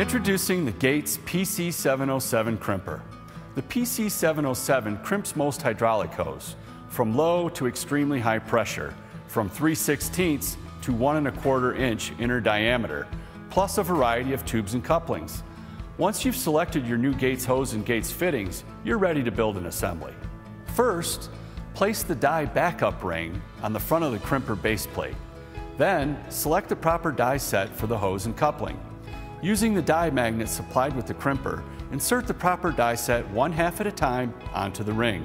Introducing the Gates PC707 crimper. The PC707 crimps most hydraulic hose, from low to extremely high pressure, from 3/16 to 1 1/4 inch inner diameter, plus a variety of tubes and couplings. Once you've selected your new Gates hose and Gates fittings, you're ready to build an assembly. First, place the die backup ring on the front of the crimper base plate. Then, select the proper die set for the hose and coupling. Using the die magnet supplied with the crimper, insert the proper die set 1/2 at a time onto the ring.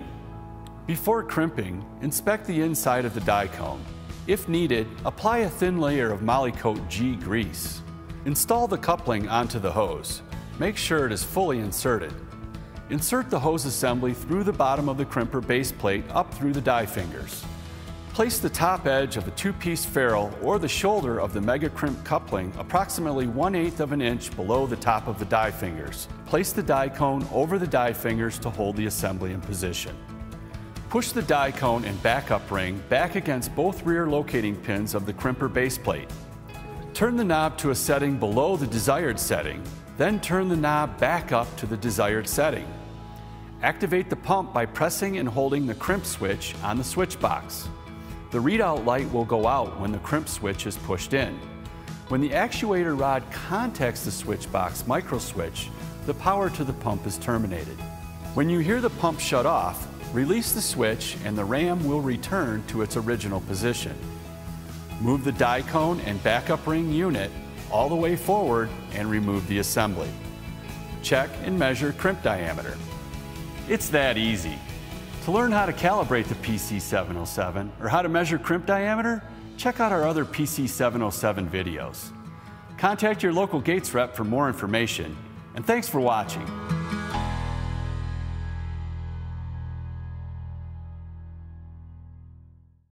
Before crimping, inspect the inside of the die cone. If needed, apply a thin layer of Molycoat G grease. Install the coupling onto the hose. Make sure it is fully inserted. Insert the hose assembly through the bottom of the crimper base plate up through the die fingers. Place the top edge of the two-piece ferrule or the shoulder of the MegaCrimp coupling approximately 1/8 of an inch below the top of the die fingers. Place the die cone over the die fingers to hold the assembly in position. Push the die cone and backup ring back against both rear locating pins of the crimper base plate. Turn the knob to a setting below the desired setting, then turn the knob back up to the desired setting. Activate the pump by pressing and holding the crimp switch on the switch box. The readout light will go out when the crimp switch is pushed in. When the actuator rod contacts the switch box microswitch, the power to the pump is terminated. When you hear the pump shut off, release the switch and the ram will return to its original position. Move the die cone and backup ring unit all the way forward and remove the assembly. Check and measure crimp diameter. It's that easy. To learn how to calibrate the PC707 or how to measure crimp diameter, check out our other PC707 videos. Contact your local Gates rep for more information, and thanks for watching.